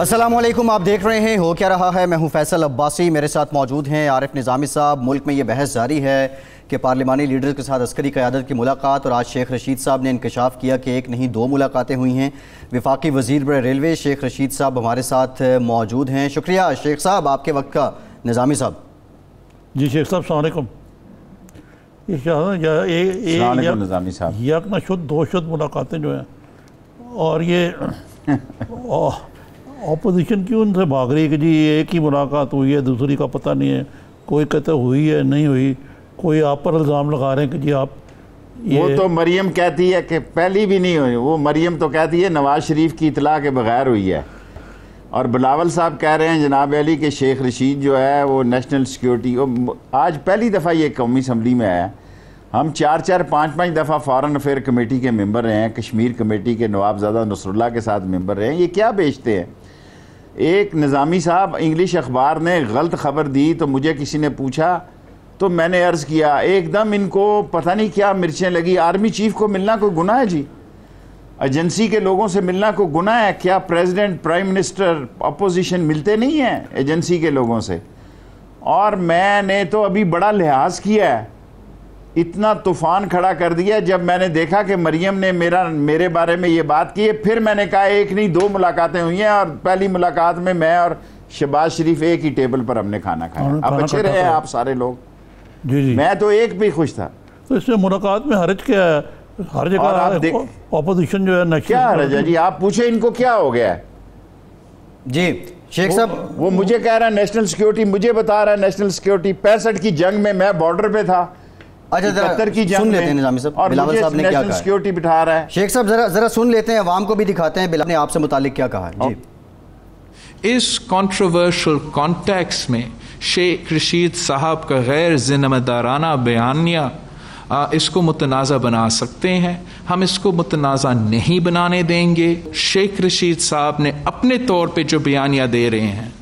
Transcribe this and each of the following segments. अस्सलामुअलैकुम, आप देख रहे हैं हो क्या रहा है। मैं हूं फ़ैसल अब्बासी, मेरे साथ मौजूद हैं आरफ निज़ामी साहब। मुल्क में ये बहस जारी है कि पार्लिमानी लीडर्स के साथ अस्करी क़यादत की मुलाकात, और आज शेख रशीद साहब ने इंकशाफ किया कि एक नहीं दो मुलाकातें हुई हैं। वफाकी वज़ीर बरे रेलवे शेख रशीद साहब हमारे साथ मौजूद हैं। शुक्रिया शेख साहब आपके वक्त का। निज़ामी साहब जी। शेख साहब सलामुअलैकुम। निज़ामी साहब ये अपना शुद्ध दो शुद्ध मुलाकातें जो हैं, और ये अपोजिशन क्यों उनसे भाग रही है कि जी एक ही मुलाकात हुई है, दूसरी का पता नहीं है। कोई कहते हुई है नहीं हुई, कोई आप पर इल्ज़ाम लगा रहे हैं कि जी आप ये... वो तो मरीम कहती है कि पहली भी नहीं हुई। वो मरीम तो कहती है नवाज़ शरीफ की इतला के बग़ैर हुई है, और बिलावल साहब कह रहे हैं जनाब अली के शेख रशीद जो है वो नेशनल सिक्योरिटी। आज पहली दफ़ा ये कौमी असम्बली में आया। हम चार चार पाँच पाँच दफ़ा फ़ॉरेन अफेयर कमेटी के मेंबर रहे हैं, कश्मीर कमेटी के नवाबज़ादा नसरुल्लाह के साथ मेंबर रहे हैं। ये क्या बेचते हैं। एक निज़ामी साहब इंग्लिश अखबार ने गलत ख़बर दी तो मुझे किसी ने पूछा तो मैंने अर्ज़ किया, एकदम इनको पता नहीं क्या मिर्चें लगी। आर्मी चीफ़ को मिलना कोई गुनाह है जी? एजेंसी के लोगों से मिलना को गुनाह है क्या? प्रेसिडेंट, प्राइम मिनिस्टर, अपोजिशन मिलते नहीं हैं एजेंसी के लोगों से। और मैंने तो अभी बड़ा लिहाज किया है, इतना तूफ़ान खड़ा कर दिया। जब मैंने देखा कि मरीम ने मेरे बारे में ये बात की है, फिर मैंने कहा एक नहीं दो मुलाकातें हुई हैं, और पहली मुलाकात में मैं और शहबाज शरीफ एक ही टेबल पर हमने खाना खाया। आप अच्छे रहे आप सारे लोग। जी जी, मैं तो एक भी खुश था। तो इसमें मुलाकात में हर्ज क्या है? हर जगह ऑपोजिशन जो है ना, क्या रजा जी आप पूछे इनको क्या हो गया है? जी शेख साहब वो मुझे कह रहा है नेशनल सिक्योरिटी, मुझे बता रहा है नेशनल सिक्योरिटी। 65 की जंग में मैं बॉर्डर पे था। अच्छा, 70 की जंग में और बिलावल साहब ने क्या कहा? सिक्योरिटी बिठा रहा है। शेख साहब जरा सुन लेते हैं, आवाम को भी दिखाते हैं बिलावल ने आपसे मुतालिक क्या कहा। इस कॉन्ट्रोवर्शियल कॉन्टेक्स्ट में शेख रशीद साहब का गैर जिम्मेदाराना बयानिया इसको मुतनाज़ा बना सकते हैं। हम इसको मुतनाज़ा नहीं बनाने देंगे। शेख रशीद साहब ने अपने तौर पे जो बयानिया दे रहे हैं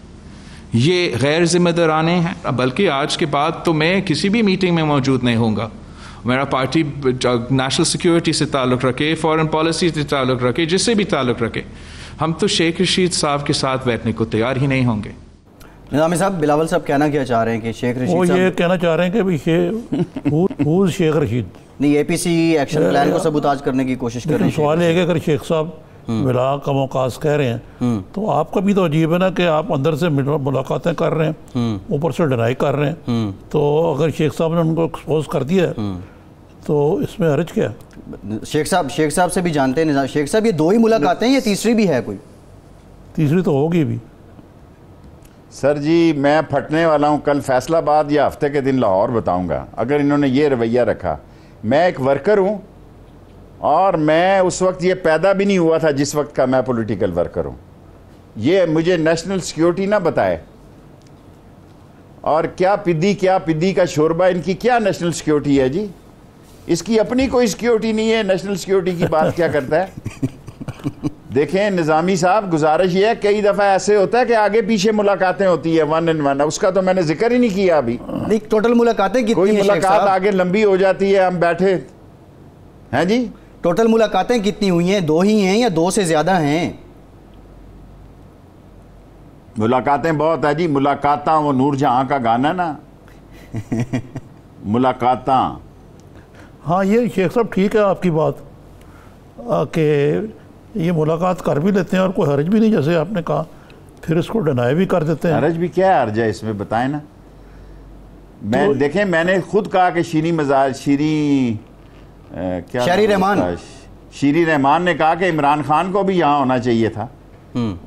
ये गैर जिम्मेदाराने हैं, बल्कि आज के बाद तो मैं किसी भी मीटिंग में मौजूद नहीं होऊंगा। मेरा पार्टी नेशनल सिक्योरिटी से ताल्लुक़ रखे, फॉरेन पॉलिसी से ताल्लुक़ रखे, जिससे भी ताल्लुक़ रखे, हम तो शेख रशीद साहब के साथ बैठने को तैयार ही नहीं होंगे। निज़ामी साहब, बिलावल साहब कहना क्या चाह रहे हैं कि शेख रशीद वो ये कहना चाह रहे हैं कि शेख रशीद नहीं एपीसी एक्शन प्लान को सबूताज करने की कोशिश कर रहे हैं। सवाल है कि अगर शेख साहब मिलाक का मौकास कह रहे हैं तो आपका भी तो अजीब है ना कि आप अंदर से मुलाकातें कर रहे हैं, ऊपर से डिनाई कर रहे हैं। तो अगर शेख साहब ने उनको एक्सपोज कर दिया तो इसमें हर्ज क्या? शेख साहब से भी जानते हैं, शेख साहब ये दो ही मुलाकातें हैं या तीसरी भी है? कोई तीसरी तो होगी भी। सर जी मैं फटने वाला हूँ, कल फैसलाबाद या हफ्ते के दिन लाहौर बताऊँगा अगर इन्होंने ये रवैया रखा। मैं एक वर्कर हूँ, और मैं उस वक्त ये पैदा भी नहीं हुआ था जिस वक्त का मैं पॉलिटिकल वर्कर हूँ। ये मुझे नेशनल सिक्योरिटी ना बताए, और क्या पिद्दी का शोरबा। इनकी क्या नेशनल सिक्योरिटी है जी? इसकी अपनी कोई सिक्योरिटी नहीं है। नेशनल सिक्योरिटी की बात क्या करता है? देखें निज़ामी साहब, गुजारिश यह है, कई दफ़ा ऐसे होता है कि आगे पीछे मुलाकातें होती है, वन एंड वन। उसका तो मैंने जिक्र ही नहीं किया अभी। नहीं, टोटल मुलाकातें कितनी? कोई मुलाकात आगे लंबी हो जाती है, हम बैठे हैं जी। टोटल मुलाकातें कितनी हुई हैं? दो ही हैं या दो से ज़्यादा हैं? मुलाकातें बहुत है जी। मुलाकात वो नूर जहाँ का गाना ना मुलाकात। हाँ ये शेख साहब ठीक है आपकी बात के ये मुलाकात कर भी लेते हैं और कोई हर्ज भी नहीं, जैसे आपने कहा, फिर इसको डिनाई भी कर देते हैं। हर्ज भी क्या हर्ज है इसमें बताएं ना। मैं तो देखें मैंने खुद कहा कि शेरी रहमान ने कहा कि इमरान खान को भी यहाँ होना चाहिए था।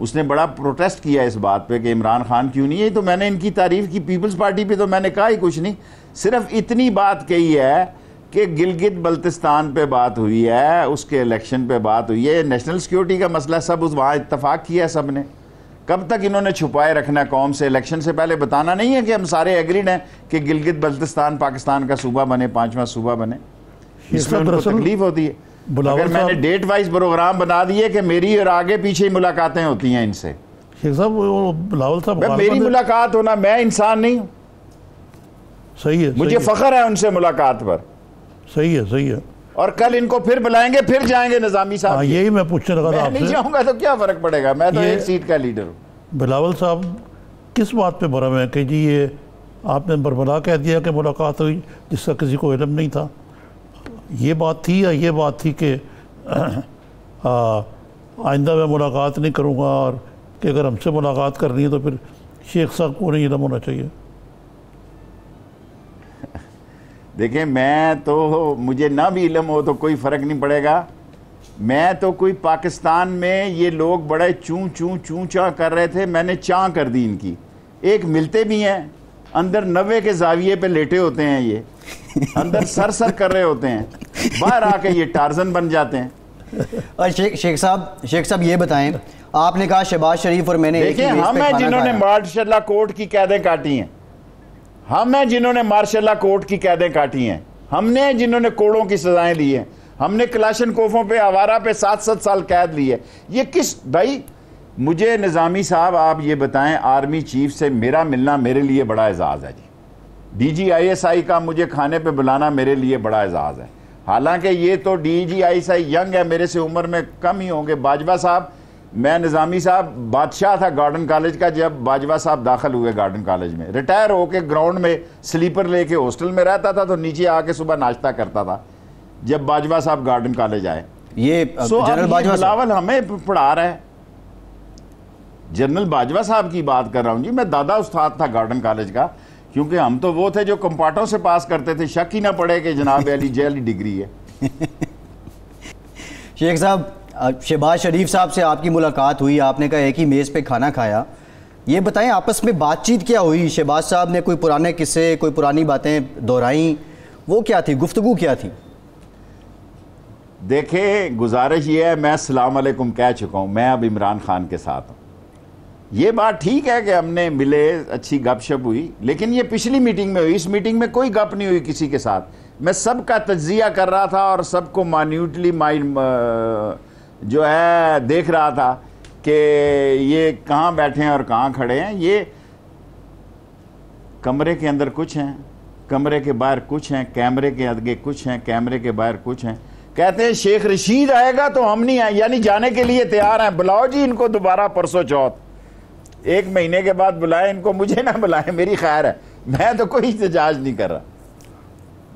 उसने बड़ा प्रोटेस्ट किया इस बात पे कि इमरान खान क्यों नहीं है। तो मैंने इनकी तारीफ की। पीपल्स पार्टी पर तो मैंने कहा ही कुछ नहीं, सिर्फ इतनी बात कही है कि गिलगित बल्तिस्तान पे बात हुई है, उसके इलेक्शन पे बात हुई है, नेशनल सिक्योरिटी का मसला सब उस वहाँ इत्तफाक किया है सब ने। कब तक इन्होंने छुपाए रखना कौम से? इलेक्शन से पहले बताना नहीं है कि हम सारे एग्रीड हैं कि गिलगित बल्तिस्तान पाकिस्तान का सूबा बने, 5वां सूबा बने। इसमें उनको तकलीफ होती है। अगर मैंने डेट वाइज प्रोग्राम बना दिए कि मेरी और आगे पीछे मुलाकातें होती हैं इनसे। बिलावल साहब मेरी मुलाकात होना, मैं इंसान नहीं हूँ। सही है, मुझे फ़ख्र है उनसे मुलाकात पर। सही है और कल इनको फिर बुलाएंगे, फिर जाएंगे निज़ामी साहब। यही मैं पूछने लगा था, नहीं जाऊँगा तो क्या फ़र्क पड़ेगा, मैं तो एक सीट का लीडर हूँ। बिलावल साहब किस बात पे भरम है कि जी ये आपने बरबरा कह दिया कि मुलाकात हुई जिसका किसी को इल्म नहीं था, ये बात थी, या ये बात थी कि आइंदा मैं मुलाकात नहीं करूँगा और कि अगर हमसे मुलाकात करनी है तो फिर शेख साहब को नहीं इल्म होना चाहिए? देखिए मैं तो, मुझे ना भी इल्म हो तो कोई फ़र्क नहीं पड़ेगा। मैं तो कोई, पाकिस्तान में ये लोग बड़े चूं चूं चूं चाँ कर रहे थे, मैंने चाँ कर दी इनकी। एक मिलते भी हैं अंदर 90 के जाविये पे लेटे होते हैं, ये अंदर सर सर कर रहे होते हैं, बाहर आके ये टार्जन बन जाते हैं। और शेख साहब ये बताएं, आपने कहा शहबाज शरीफ और मैंने, देखिए हम हैं जिन्होंने मार्शल कोर्ट की कैदें काटी हैं, हम हैं जिन्होंने मार्शल कोर्ट की कैदें काटी हैं, हमने जिन्होंने कोड़ों की सजाएं ली हैं, हमने कलाशन कोफों पे, आवारा पे 7-7 साल कैद ली है। ये किस भाई, मुझे निज़ामी साहब आप ये बताएं, आर्मी चीफ से मेरा मिलना मेरे लिए बड़ा एजाज़ है जी, DGISI का मुझे खाने पे बुलाना मेरे लिए बड़ा एजाज़ है। हालांकि ये तो DGISI यंग है, मेरे से उम्र में कम ही होंगे। बाजवा साहब, मैं निज़ामी साहब बादशाह था गार्डन कॉलेज का जब बाजवा साहब दाखिल हुए गार्डन कॉलेज में। रिटायर होकर ग्राउंड में स्लीपर लेके हॉस्टल में रहता था, तो नीचे आके सुबह नाश्ता करता था जब बाजवा साहब गार्डन कॉलेज आए। ये जनरल बाजवा बिलावल हमें पढ़ा रहा है, जनरल बाजवा साहब की बात कर रहा हूँ जी, मैं दादा उस्ताद था गार्डन कॉलेज का, क्योंकि हम तो वो थे जो कंपार्टों से पास करते थे, शक ही ना पड़े कि जनाब अली जे अली डिग्री है। शेख साहब, शहबाज शरीफ साहब से आपकी मुलाकात हुई, आपने कहा एक ही मेज़ पे खाना खाया, ये बताएं आपस में बातचीत क्या हुई? शहबाज साहब ने कोई पुराने किस्से, कोई पुरानी बातें दोहराई, वो क्या थी, गुफ्तगू क्या थी? देखे गुजारिश ये है, मैं सलाम अलैकुम कह चुका हूँ, मैं अब इमरान खान के साथ हूँ। ये बात ठीक है कि हमने मिले, अच्छी गपशप हुई, लेकिन ये पिछली मीटिंग में हुई, इस मीटिंग में कोई गप नहीं हुई किसी के साथ। मैं सबका तज्जिया कर रहा था और सबको मान्यूटली जो है देख रहा था कि ये कहाँ बैठे हैं और कहाँ खड़े हैं। ये कमरे के अंदर कुछ हैं, कमरे के बाहर कुछ हैं, कैमरे के आगे कुछ हैं, कैमरे के बाहर कुछ हैं। कहते हैं शेख रशीद आएगा तो हम नहीं आए, यानी जाने के लिए तैयार हैं, बुलाओ जी इनको दोबारा परसों चौथ, 1 महीने के बाद बुलाएं इनको, मुझे ना बुलाएं, मेरी खैर है, मैं तो कोई एहतजाज नहीं कर रहा।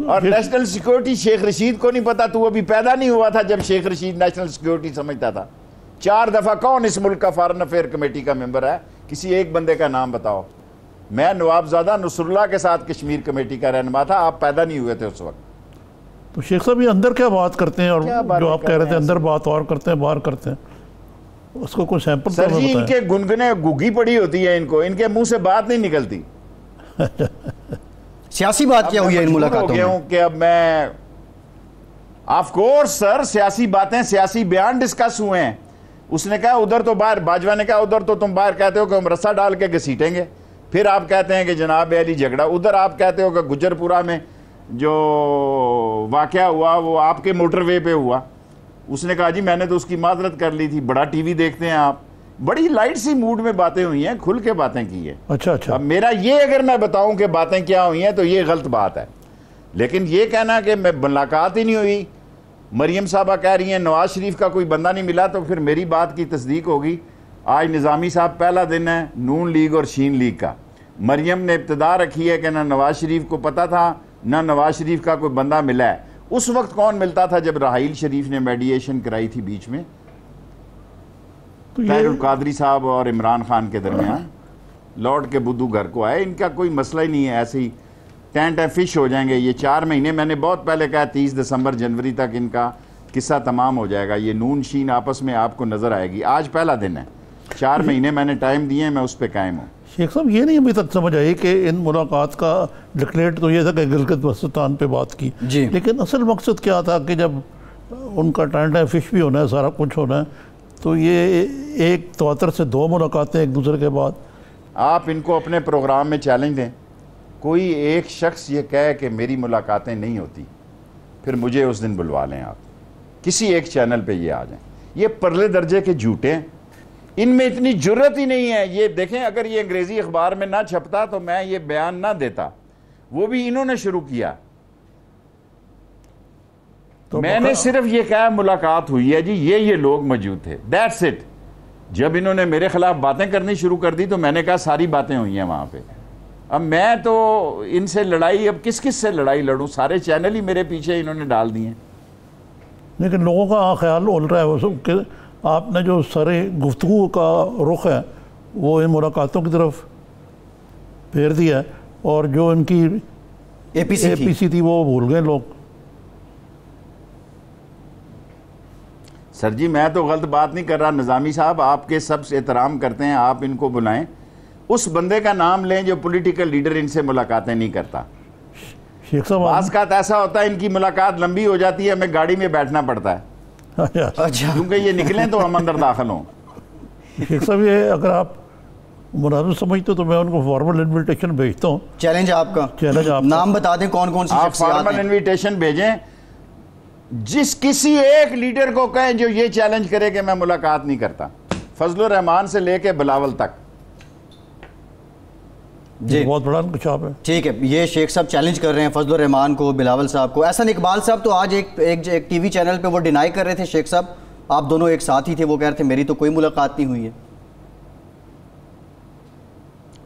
और नेशनल सिक्योरिटी शेख रशीद को नहीं पता, तो वो भी पैदा नहीं हुआ था जब शेख रशीद नेशनल सिक्योरिटी समझता था। 4 दफ़ा कौन इस मुल्क का फॉरेन अफेयर कमेटी का मेंबर है? किसी एक बंदे का नाम बताओ। मैं नवाबज़ादा नसरुल्लाह के साथ कश्मीर कमेटी का रहनुमा था, आप पैदा नहीं हुए थे उस वक्त। तो शेख साहब ये अंदर क्या बात करते हैं, और जो आप कह रहे थे अंदर बात और करते हैं बाहर करते हैं, उसको कुछ सैंपल सर जी इनके गुनगुने गुगी पड़ी होती है, इनको इनके मुंह से बात नहीं निकलती। सियासी बात क्या हुई है इन मुलाकातों में कि अब मैं, ऑफ कोर्स सर सियासी बातें, सियासी बयान डिस्कस हुए हैं। उसने कहा उधर तो बाहर, बाजवा ने कहा उधर तो तुम बाहर कहते हो कि हम रस्सा डाल के घसीटेंगे, फिर आप कहते हैं कि जनाब अली झगड़ा, उधर आप कहते हो कि गुजरपुरा में जो वाकया हुआ वो आपके मोटरवे पे हुआ। उसने कहा जी मैंने तो उसकी माजरत कर ली थी, बड़ा टीवी देखते हैं आप। बड़ी लाइट सी मूड में बातें हुई हैं, खुल के बातें की है। अच्छा। अब मेरा ये, अगर मैं बताऊं कि बातें क्या हुई हैं तो ये गलत बात है, लेकिन ये कहना कि मैं मुलाकात ही नहीं हुई, मरीम साहबा कह रही हैं नवाज़ शरीफ का कोई बंदा नहीं मिला, तो फिर मेरी बात की तस्दीक होगी। आज निज़ामी साहब पहला दिन है नून लीग और शीन लीग का, मरीम ने इब्तदा रखी है कि ना नवाज़ शरीफ को पता था ना नवाज़ शरीफ का कोई बंदा मिला है। उस वक्त कौन मिलता था जब राहिल शरीफ ने मेडिएशन कराई थी बीच में ताहिरुल कादरी साहब और इमरान खान के दरमियान, लौट के बुद्धू घर को आए। इनका कोई मसला ही नहीं है, ऐसे ही टेंट है फिश हो जाएंगे ये 4 महीने। मैंने बहुत पहले कहा 30 दिसंबर जनवरी तक इनका किस्सा तमाम हो जाएगा, ये नून शीन आपस में आपको नज़र आएगी। आज पहला दिन है, 4 महीने मैंने टाइम दिए, मैं उस पर कायम हूँ। शेख साहब ये नहीं अभी तक समझ आई कि इन मुलाकात का डिक्लेट तो ये था कि गिलगित बल्तिस्तान पे बात की, लेकिन असल मकसद क्या था कि जब उनका टेंट है फिश भी होना है, सारा कुछ होना है, तो ये एक तवातर से 2 मुलाकातें एक दूसरे के बाद। आप इनको अपने प्रोग्राम में चैलेंज दें, कोई एक शख्स ये कहे कि मेरी मुलाकातें नहीं होती, फिर मुझे उस दिन बुलवा लें आप, किसी एक चैनल पर ये आ जाएँ। ये परले दर्जे के झूठे हैं, इनमें इतनी जुर्रत ही नहीं है। ये देखें, अगर ये अंग्रेज़ी अखबार में ना छपता तो मैं ये बयान ना देता, वो भी इन्होंने शुरू किया। तो मैंने सिर्फ ये कहा मुलाकात हुई है जी, ये लोग मौजूद थे, दैट्स इट। जब इन्होंने मेरे खिलाफ बातें करनी शुरू कर दी तो मैंने कहा सारी बातें हुई हैं वहाँ पे, अब मैं तो इनसे लड़ाई, अब किस किस से लड़ाई लड़ूं, सारे चैनल ही मेरे पीछे इन्होंने डाल दिए। लेकिन लोगों का ख्याल उल रहा है वो सब कि आपने जो सारे गुफ्तगू का रुख है वो इन मुलाकातों की तरफ फेर दिया है, और जो इनकी एपीसी थी वो भूल गए लोग। सर जी मैं तो गलत बात नहीं कर रहा, निज़ामी साहब आपके सब एहतराम करते हैं, आप इनको बुलाएं, उस बंदे का नाम लें जो पॉलिटिकल लीडर इनसे मुलाकातें नहीं करता। शेख साहब बाज़ात ऐसा होता है इनकी मुलाकात लंबी हो जाती है, हमें गाड़ी में बैठना पड़ता है क्योंकि ये निकलें तो हम अंदर दाखिल हों। शेख साहब ये अगर आप मुनासिब समझते तो मैं उनको फॉर्मल इन्विटेशन भेजता हूँ। चैलेंज आपका, चैलेंज आप नाम बता दें कौन कौन से आप फॉर्मल इन्विटेशन भेजें, जिस किसी एक लीडर को कहें जो ये चैलेंज करे कि मैं मुलाकात नहीं करता, फज़लुर्रहमान से लेके बिलावल तक। जी बहुत बड़ा छाप है। ठीक है, ये शेख साहब चैलेंज कर रहे हैं फज़लुर्रहमान को, बिलावल साहब को। अहसन इकबाल साहब तो आज एक टीवी चैनल पे वो डिनाई कर रहे थे, शेख साहब आप दोनों एक साथ ही थे, वो कह रहे थे मेरी तो कोई मुलाकात नहीं हुई है।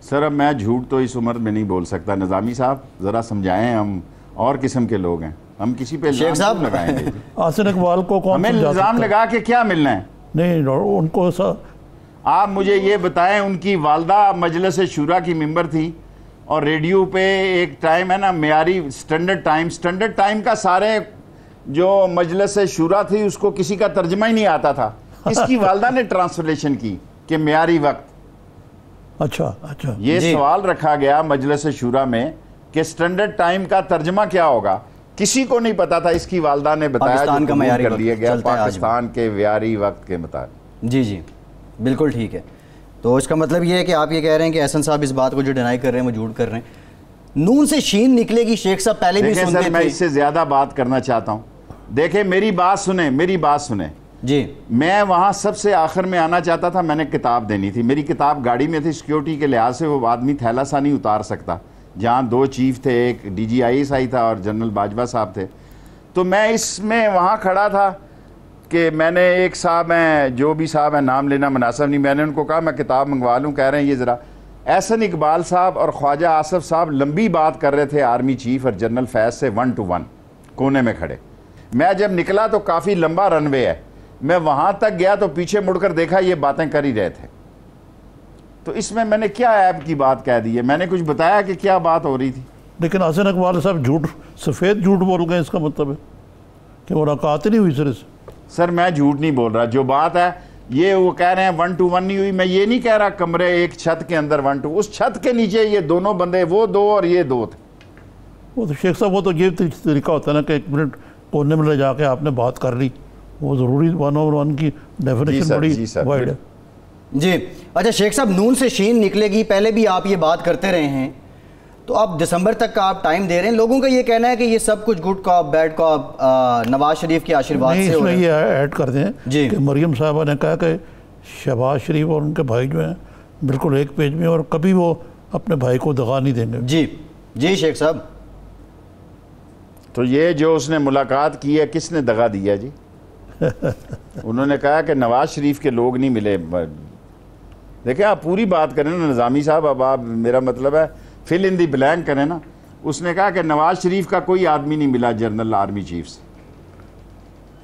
सर अब मैं झूठ तो इस उम्र में नहीं बोल सकता, निज़ामी साहब ज़रा समझाएं, हम और किस्म के लोग हैं, हम किसी पे शेख साहब लगाएंगे। अहसन इकबाल को कौन हमें इल्ज़ाम लगा के क्या मिलना है? नहीं उनको आप मुझे ये बताएं, उनकी वालदा मजलिस शूरा की मेंबर थी और रेडियो पे एक टाइम है ना मेयारी स्टैंडर्ड टाइम का सारे जो मजलिस शूरा थी उसको किसी का तर्जमा ही नहीं आता था, इसकी वालदा ने ट्रांसलेशन की कि मेयारी वक्त। अच्छा ये सवाल रखा गया मजलिस शूरा में कि स्टैंडर्ड टाइम का तर्जमा क्या होगा, किसी को नहीं पता था, इसकी वालदा ने बताया पाकिस्तान के मेयारी वक्त के मुताबिक। जी जी बिल्कुल ठीक है, तो इसका मतलब ये है कि आप ये कह रहे हैं कि अहसन साहब इस बात को जो डिनाई कर रहे हैं वो झूठ कर रहे हैं। नून से शीन निकलेगी शेख साहब पहले भी सुनते थे। मैं इससे ज़्यादा बात करना चाहता हूँ, देखें मेरी बात सुने जी। मैं वहाँ सबसे आखिर में आना चाहता था, मैंने किताब देनी थी, मेरी किताब गाड़ी में थी, सिक्योरिटी के लिहाज से वो आदमी थैला सा नहीं उतार सकता, जहाँ दो चीफ थे, एक DGISI था और जनरल बाजवा साहब थे। तो मैं इसमें वहाँ खड़ा था कि मैंने एक साहब हैं, जो भी साहब हैं नाम लेना मुनासिब नहीं, मैंने उनको कहा मैं किताब मंगवा लूँ, कह रहे हैं ये ज़रा अहसन इकबाल साहब और ख्वाजा आसफ़ साहब लंबी बात कर रहे थे आर्मी चीफ और जनरल फैज़ से 1-to-1 कोने में खड़े। मैं जब निकला तो काफ़ी लंबा रनवे है, मैं वहाँ तक गया तो पीछे मुड़कर देखा ये बातें कर ही रहे थे। तो इसमें मैंने क्या ऐब की बात कह दी है, मैंने कुछ बताया कि क्या बात हो रही थी? लेकिन अहसन इकबाल साहब झूठ, सफ़ेद झूठ बोल गए, इसका मतलब है कि मुलाकात नहीं हुई सर से। सर मैं झूठ नहीं बोल रहा, जो बात है ये वो कह रहे हैं 1-to-1 नहीं हुई, मैं ये नहीं कह रहा कमरे एक छत के अंदर 1-to, उस छत के नीचे ये दोनों बंदे, वो दो और ये दो थे। वो तो शेख साहब वो तो ये तरीका होता है ना कि 1 मिनट कोने में ले जाके आपने बात कर ली, वो ज़रूरी 1-on-1 की डेफिनेशन बड़ी वाइड है। जी अच्छा शेख साहब, नून से शीन निकलेगी पहले भी आप ये बात करते रहे हैं, तो आप दिसंबर तक का आप टाइम दे रहे हैं, लोगों का ये कहना है कि ये सब कुछ good cop bad cop Nawaz Sharif के आशीर्वाद से हो रहा है। ये ऐड कर दें जी कि मरीम साहबा ने कहा कि शहबाज शरीफ और उनके भाई जो हैं बिल्कुल एक पेज में, और कभी वो अपने भाई को दगा नहीं देंगे। जी जी शेख साहब, तो ये जो उसने मुलाकात की है किसने दगा दिया जी? उन्होंने कहा कि नवाज़ शरीफ के लोग नहीं मिले। देखिए आप पूरी बात करें ना निज़ामी साहब, अब आप मेरा मतलब है फिल इन दी ब्लैंक करें ना। उसने कहा कि नवाज़ शरीफ का कोई आदमी नहीं मिला जनरल आर्मी चीफ से,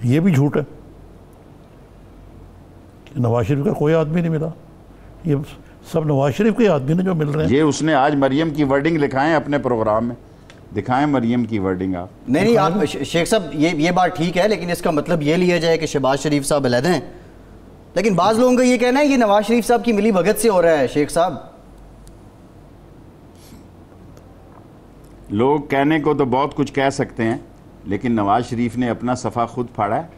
ये भी झूठ है कि नवाज़ शरीफ का कोई आदमी नहीं मिला, ये सब नवाज़ शरीफ के आदमी ने जो मिल रहे हैं। ये उसने आज मरीम की वर्डिंग लिखाएं अपने प्रोग्राम में, दिखाएं मरीम की वर्डिंग आप। नहीं आप शेख साहब ये बात ठीक है, लेकिन इसका मतलब ये लिया जाए कि शहबाज शरीफ साहब अलग हैं, लेकिन बाज़ लोगों का ये कहना है ये नवाज़ शरीफ साहब की मिली भगत से हो रहा है। शेख साहब लोग कहने को तो बहुत कुछ कह सकते हैं, लेकिन नवाज़ शरीफ ने अपना सफ़ा खुद फाड़ा है,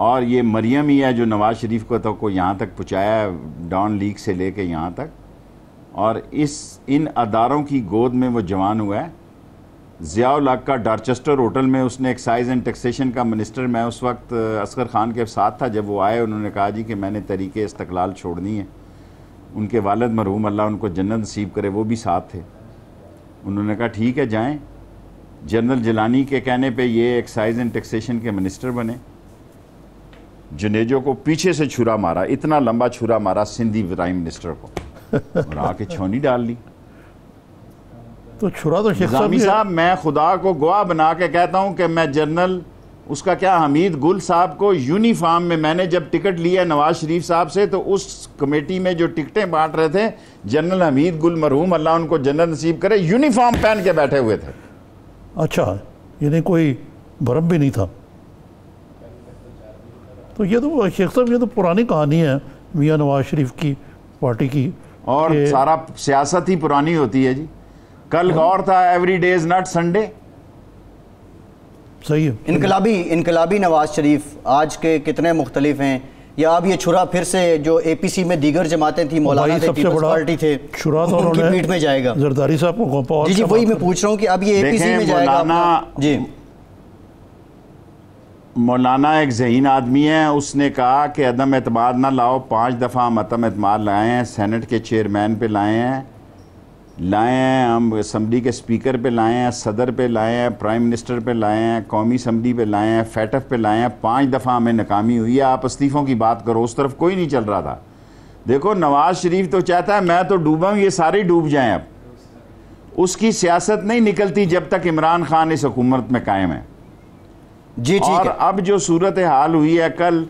और ये मरियम ही है जो नवाज़ शरीफ को तो को यहाँ तक पहुँचाया है, डॉन लीग से लेके यहाँ तक, और इस इन अदारों की गोद में वो जवान हुआ है। ज़ियाउल्लाह का डॉर्चेस्टर होटल में उसने एक्साइज एंड टैक्सेशन का मिनिस्टर, मैं उस वक्त असगर खान के साथ था, जब वो आए उन्होंने कहा जी कि मैंने तरीके इस्तक़लाल छोड़नी है, उनके वालिद मरहूम अल्लाह उनको जन्नत नसीब करे वो भी साथ थे, उन्होंने कहा ठीक है जाएं। जनरल जलानी के कहने पे ये एक्साइज एंड टैक्सेशन के मिनिस्टर बने। जुनेजो को पीछे से छुरा मारा, इतना लंबा छुरा मारा सिंधी प्राइम मिनिस्टर को और आके छौनी डाल ली। तो छुरा तो शेख साहब, मैं खुदा को गवाह बना के कहता हूँ कि मैं जनरल उसका क्या हमीद गुल साहब को यूनिफार्म में मैंने जब टिकट लिया नवाज़ शरीफ साहब से तो उस कमेटी में जो टिकटें बांट रहे थे जनरल हमीद गुल मरहूम अल्लाह उनको जन्नत नसीब करे यूनिफार्म पहन के बैठे हुए थे। अच्छा, यानी कोई भरम भी नहीं था। तो ये तो शेख साहब ये तो पुरानी कहानी है मियाँ नवाज़ शरीफ की पार्टी की, और सारा सियासत ही पुरानी होती है जी। कल गौर था every day is not Sunday. सही है। इनकलाबी नवाज़ शरीफ आज के कितने मुख्तलिफ हैं, या अब ये छुरा फिर से जो APC में दीगर जमातें थी, मौलाना थे, पीपल्स पार्टी थे, छुरा तो उनकी पीठ में जाएगा। जरदारी साहब को जी जी वही मैं पूछ रहा हूँ कि अब ये APC में जाएगा जी। मौलाना एक ज़हीन आदमी है, उसने कहा कि अदम एतमाद ना लाओ। 5 दफ़ा हम अदम एतमाद लाए हैं, सेनेट के चेयरमैन पे लाए हैं, हम असम्बली के स्पीकर पे लाए हैं, सदर पे लाए हैं, प्राइम मिनिस्टर पे लाए हैं, कौमी असम्बली पे लाए हैं, फैटफ पे लाए हैं। 5 दफ़ा हमें नाकामी हुई है। आप इस्तीफ़ों की बात करो, उस तरफ कोई नहीं चल रहा था। देखो नवाज़ शरीफ तो चाहता है मैं तो डूबा, ये सारे डूब जाएँ। अब उसकी सियासत नहीं निकलती जब तक इमरान खान इस हुकूमत में कायम है जी। और अब जो सूरत हाल हुई है कल,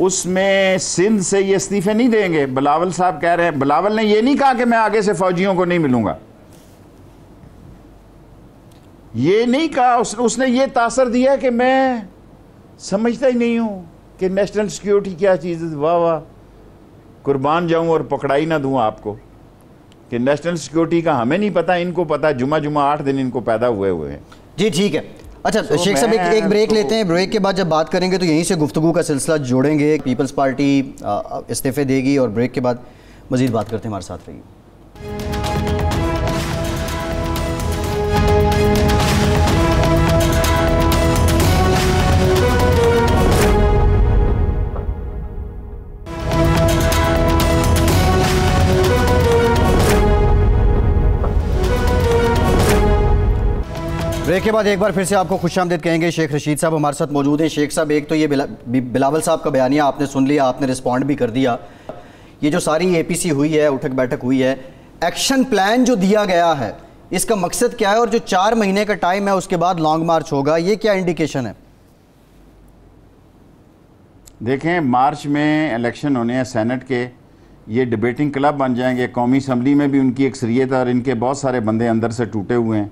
उसमें सिंध से ये इस्तीफे नहीं देंगे। बिलावल साहब कह रहे हैं, बिलावल ने ये नहीं कहा कि मैं आगे से फौजियों को नहीं मिलूंगा, ये नहीं कहा। उसने ये तासर दिया कि मैं समझता ही नहीं हूं कि नेशनल सिक्योरिटी क्या चीज़ है। वाह वाह, कुर्बान जाऊं और पकड़ाई ना दूं आपको कि नेशनल सिक्योरिटी का हमें नहीं पता, इनको पता। जुमा जुमा 8 दिन इनको पैदा हुए हुए हैं जी। ठीक है। अच्छा शेख साहब एक ब्रेक लेते हैं, ब्रेक के बाद जब बात करेंगे तो यहीं से गुफ्तगू का सिलसिला जोड़ेंगे। पीपल्स पार्टी इस्तीफे देगी और ब्रेक के बाद मज़ीद बात करते हैं, हमारे साथ रहिए। ब्रेक के बाद एक बार फिर से आपको खुशामदीद कहेंगे। शेख रशीद साहब हमारे साथ मौजूद हैं। शेख साहब, एक तो ये बिलावल साहब का बयानिया आपने सुन लिया, आपने रिस्पॉन्ड भी कर दिया। ये जो सारी APC हुई है, उठक बैठक हुई है, एक्शन प्लान जो दिया गया है इसका मकसद क्या है, और जो 4 महीने का टाइम है उसके बाद लॉन्ग मार्च होगा, ये क्या इंडिकेशन है? देखें, मार्च में इलेक्शन होने हैं सेनेट के, ये डिबेटिंग क्लब बन जाएंगे। कौमी असम्बली में भी उनकी अक्सरियत है और इनके बहुत सारे बंदे अंदर से टूटे हुए हैं।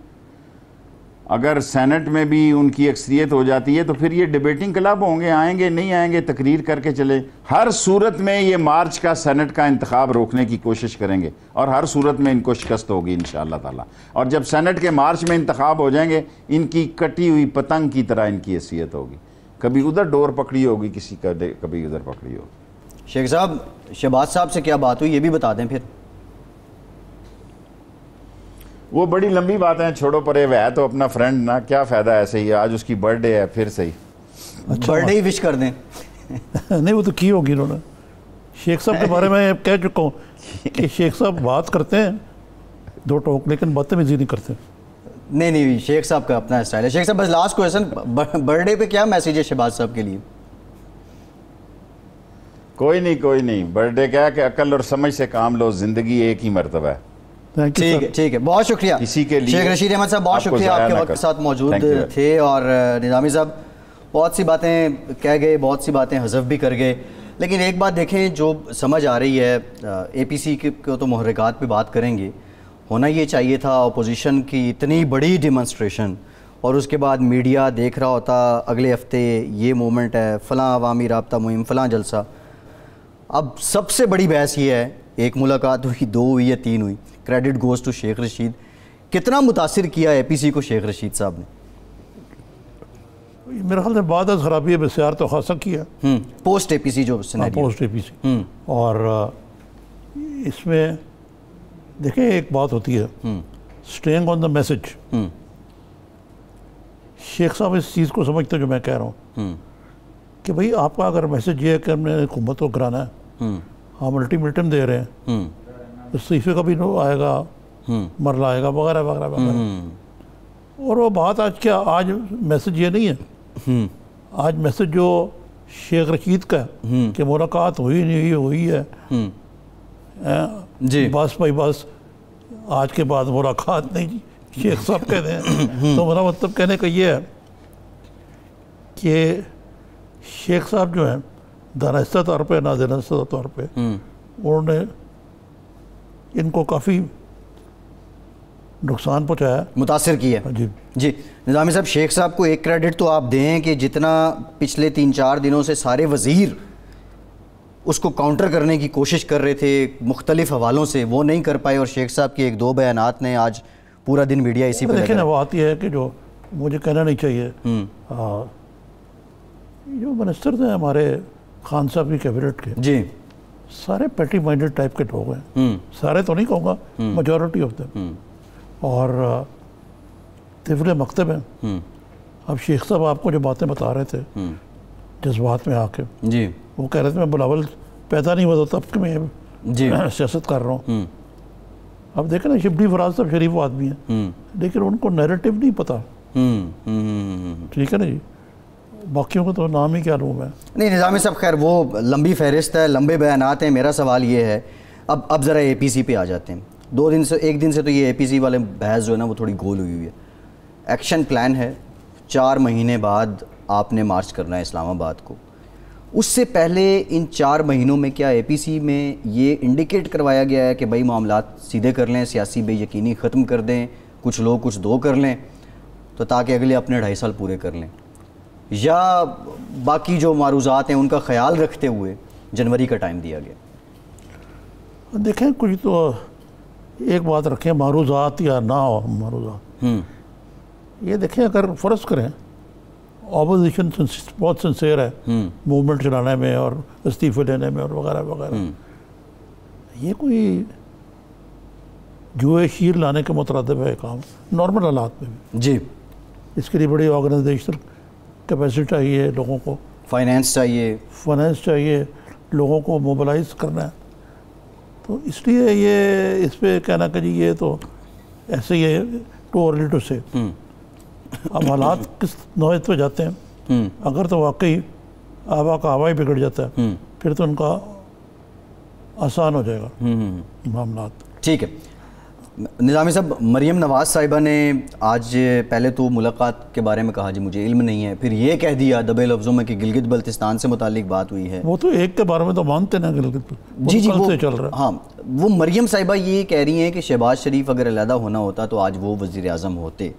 अगर सेनेट में भी उनकी अक्सरियत हो जाती है तो फिर ये डिबेटिंग क्लब होंगे, आएंगे नहीं आएंगे तकरीर करके चले। हर सूरत में ये मार्च का सेनेट का इंतखाब रोकने की कोशिश करेंगे और हर सूरत में इनको शिकस्त होगी इंशाअल्लाह ताला। और जब सेनेट के मार्च में इंतखाब हो जाएंगे, इनकी कटी हुई पतंग की तरह इनकी हैसियत होगी, कभी उधर डोर पकड़ी होगी किसी का, कभी उधर पकड़ी होगी। शेख साहब, शहबाज साहब से क्या बात हुई ये भी बता दें फिर। वो बड़ी लंबी बात है, छोड़ो परे, वह तो अपना फ्रेंड ना, क्या फ़ायदा, ऐसे ही आज उसकी बर्थडे है फिर सही। अच्छा, बर्थडे ही विश कर दें। नहीं वो तो की होगी उन्होंने। शेख साहब के बारे में कह चुका हूँ कि शेख साहब बात करते हैं दो टोक, लेकिन बदतमीजी नहीं करते। नहीं नहीं, शेख साहब का अपना स्टाइल है। शेख साहब बस लास्ट क्वेश्चन, बर्थडे पर क्या मैसेज है शहबाज साहब के लिए? कोई नहीं कोई नहीं, बर्थडे क्या है कि अकल और समझ से काम लो, ज़िंदगी एक ही मरतबा है। ठीक है ठीक है, बहुत शुक्रिया इसी के लिए। शेख रशीद अहमद साहब बहुत शुक्रिया, आपके वक्त के साथ मौजूद थे। और निज़ामी साहब बहुत सी बातें कह गए, बहुत सी बातें हज़फ भी कर गए, लेकिन एक बात देखें जो समझ आ रही है, APC को तो मुहर्रिकात पे बात करेंगे, होना ये चाहिए था। अपोजिशन की इतनी बड़ी डिमॉन्स्ट्रेशन और उसके बाद मीडिया देख रहा होता अगले हफ्ते ये मूवमेंट है, फ़लाँ अवामी राब्ता मुहिम, फ़लाँ जलसा। अब सबसे बड़ी बहस ये है, एक मुलाकात हुई, 2 हुई या 3 हुई, credit goes to Sheikh Rashid. कितना मुतासिर किया APC को शेख रशीद साहब ने? मेरे ख्याल में बाद खराबी बस्यार तो खासा किया, पोस्ट APC जो सिनेरियो, पोस्ट APC। और इसमें देखें एक बात होती है, staying on the message. Sheikh साहब इस चीज़ को समझते जो मैं कह रहा हूँ कि भाई आपका अगर मैसेज ये है कि हमने हुकूमत को कराना है, हम अल्टीमेटम दे रहे हैं, इस्तीफे का भी नो आएगा, मरला आएगा, वगैरह वगैरह वगैरह, और वो बात आज क्या, आज मैसेज ये नहीं है, आज मैसेज जो शेख रशीद का कि मुलाकात हुई नहीं हुई है जी, बस भाई बस आज के बाद मुलाकात नहीं शेख साहब कह दें। तो मेरा मतलब कहने का ये है कि शेख साहब जो हैं दानिस्ता तौर पर नादानिस्ता तौर पर उन्होंने इनको काफ़ी नुकसान पहुँचाया, मुतासर किया जी जी। निज़ामी साहब, शेख साहब को एक क्रेडिट तो आप दें कि जितना पिछले 3-4 दिनों से सारे वज़ीर उसको काउंटर करने की कोशिश कर रहे थे मुख्तलिफ हवालों से, वो नहीं कर पाए, और शेख साहब के 1-2 बयानात ने आज पूरा दिन मीडिया इसी पर देखिए ना। वो आती है कि जो मुझे कहना नहीं चाहिए, जो मिनिस्टर थे हमारे खान साहब की कैबिनेट के जी, सारे पैटी माइंडेड टाइप के लोग हैं, सारे तो नहीं कहूँगा, मेजॉरिटी ऑफ देम, और तिफले मकतब हैं। अब शेख साहब आपको जो बातें बता रहे थे जज्बात में आके जी, वो कह रहे थे मैं बिलावल पैदा नहीं हुआ था तब कि मैं सियासत कर रहा हूँ। अब देखें ना शिबली फराज साहब शरीफ वो आदमी है, लेकिन उनको नैरेटिव नहीं पता, ठीक है ना जी, बाकियों को तो नाम ही क्या लूँ है। नहीं निज़ामी साहब, खैर वो लंबी फहरिस्त है, लंबे बयानात हैं, मेरा सवाल ये है अब ज़रा APC पे आ जाते हैं। 2 दिन से 1 दिन से तो ये APC वाले बहस जो है ना वो थोड़ी गोल हुई हुई है। एक्शन प्लान है, 4 महीने बाद आपने मार्च करना है इस्लामाबाद को, उससे पहले इन 4 महीनों में क्या APC में ये इंडिकेट करवाया गया है कि भाई मामला सीधे कर लें, सियासी बेयकीनी ख़त्म कर दें, कुछ लोग कुछ दो कर लें तो ताकि अगले अपने 2.5 साल पूरे कर लें, या बाकी जो मारूज़ात हैं उनका ख्याल रखते हुए जनवरी का टाइम दिया गया? देखें कुछ तो एक बात रखें, मारूज़ात या ना हो मारूज़ात, ये देखें अगर फ़र्ज़ करें ऑपोजिशन बहुत सिंसियर है मूवमेंट चलाने में और इस्तीफे लेने में और वगैरह वगैरह, ये कोई जुए शीर लाने के मुतरादिब है काम नॉर्मल हालात में भी जी। इसके लिए बड़ी ऑर्गेनाइजेशनल कैपेसिटी चाहिए, लोगों को फाइनेंस चाहिए, लोगों को मोबलाइज करना है, तो इसलिए ये इस पर कहना कि जी ये तो ऐसे ही है, टू अर्ली टू से। अब हालात किस नौयत पर जाते हैं, अगर तो वाकई आवा का हवा ही बिगड़ जाता है फिर तो उनका आसान हो जाएगा मामला। ठीक है निज़ामी साहब, मरीम नवाज़ साहिबा ने आज पहले तो मुलाकात के बारे में कहा जी मुझे इल्म नहीं है, फिर ये कह दिया दबे लफ्ज़ों में कि गिलगित बल्तिस्तान से मुतालिक बात हुई है। वो तो एक के बारे में तो मानते ना गिलगित जी जी वो चल रहा है। हाँ वो मरीम साहिबा ये कह रही हैं कि शहबाज शरीफ अगर अलहदा होना होता तो आज वो वज़ीर-ए-आज़म होते।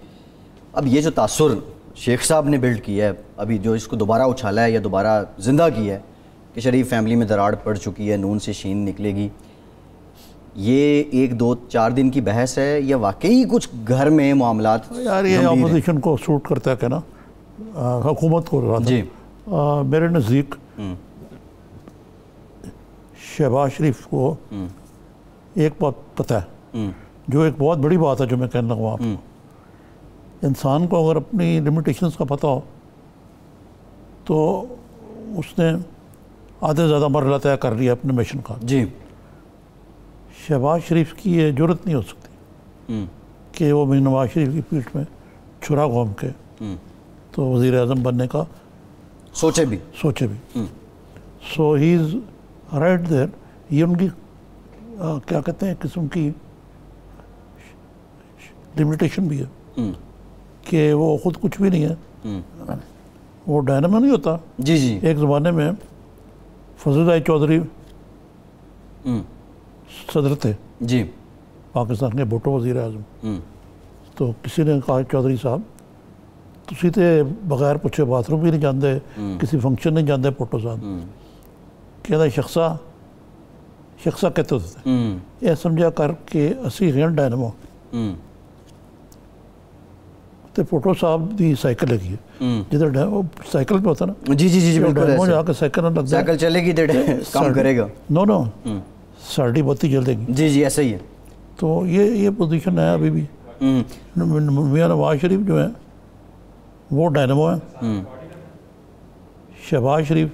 अब ये जो तासुर शेख साहब ने बिल्ड किया है अभी, जो इसको दोबारा उछाला है या दोबारा ज़िंदा किया है कि शरीफ फैमिली में दरार पड़ चुकी है, नून से शीन निकलेगी, ये 1-2-4 दिन की बहस है या वाकई कुछ घर में मामलात? यार ये अपोजिशन को सूट करता है क्या ना, हुकूमत को जी। मेरे नज़दीक शहबाज शरीफ को एक बात पता है जो एक बहुत बड़ी बात है जो मैं कहना लगा आपको, इंसान को अगर अपनी लिमिटेशंस का पता हो तो उसने आधे ज़्यादा मरला तय कर लिया अपने मिशन का जी। शहबाज शरीफ की ये जरूरत नहीं हो सकती कि वो नवाज़ शरीफ की पीठ में छुरा घोम के तो वज़ीर आज़म बनने का सोचे भी। So he is right there, ये उनकी क्या कहते हैं किस्म की लिमिटेशन भी है कि वो ख़ुद कुछ भी नहीं है, वो डायनामो नहीं होता जी जी। एक ज़माने में फजल चौधरी सदर थे जी पाकिस्तान के, भुट्टो वज़ीर आज़म, तो किसी ने कहा चौधरी साहब तुसी तो बगैर पूछे बाथरूम भी नहीं जाते, किसी फंक्शन नहीं जाते, भुट्टो साहब कहता शख्सा कहते होते थे, यह समझा कर कि असी हैं डायनामो तो भुट्टो साहब की साइकिल लगी है जिधर वो साइकिल पे होता ना जी जी जी, डायनामो जाकर साइकिल ना लगता साइकिल चलेगी काम करेगा, नो नो साड़ी बत्ती जल देगी जी जी, ऐसा ही है। तो ये पोजीशन है अभी भी, मियाँ नवाज शरीफ जो है वो डायनामो है, शहबाज शरीफ